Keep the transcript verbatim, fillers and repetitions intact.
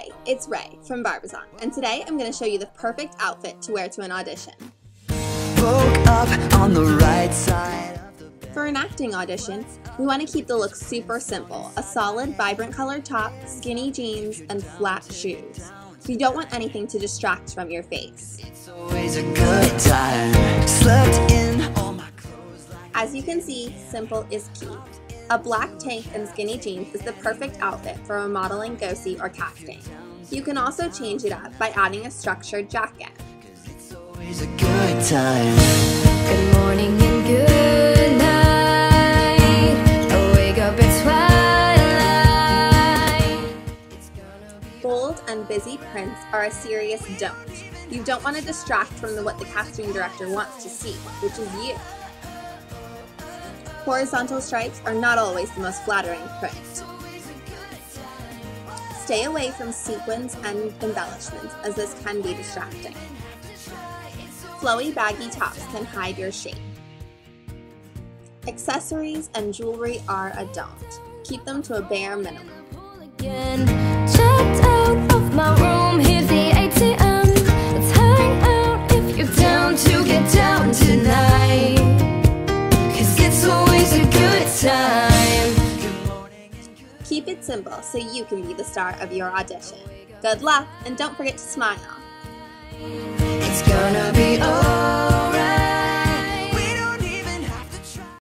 Hey, it's Ray from Barbizon, and today I'm going to show you the perfect outfit to wear to an audition. For an acting audition, we want to keep the look super simple: a solid, vibrant colored top, skinny jeans, and flat shoes. You don't want anything to distract from your face. As you can see, simple is key. A black tank and skinny jeans is the perfect outfit for a modeling go-see or casting. You can also change it up by adding a structured jacket. It's always a good time. Good morning and good night. I wake up at twilight. Bold and busy prints are a serious don't. You don't want to distract from the, what the casting director wants to see, which is you. Horizontal stripes are not always the most flattering print. Stay away from sequins and embellishments, as this can be distracting. Flowy, baggy tops can hide your shape. Accessories and jewelry are a don't. Keep them to a bare minimum. Checked out of my room, here's the A T M. Let's hang out if you're down to get down tonight. Keep it simple so you can be the star of your audition. Good luck, and don't forget to smile. It's gonna be all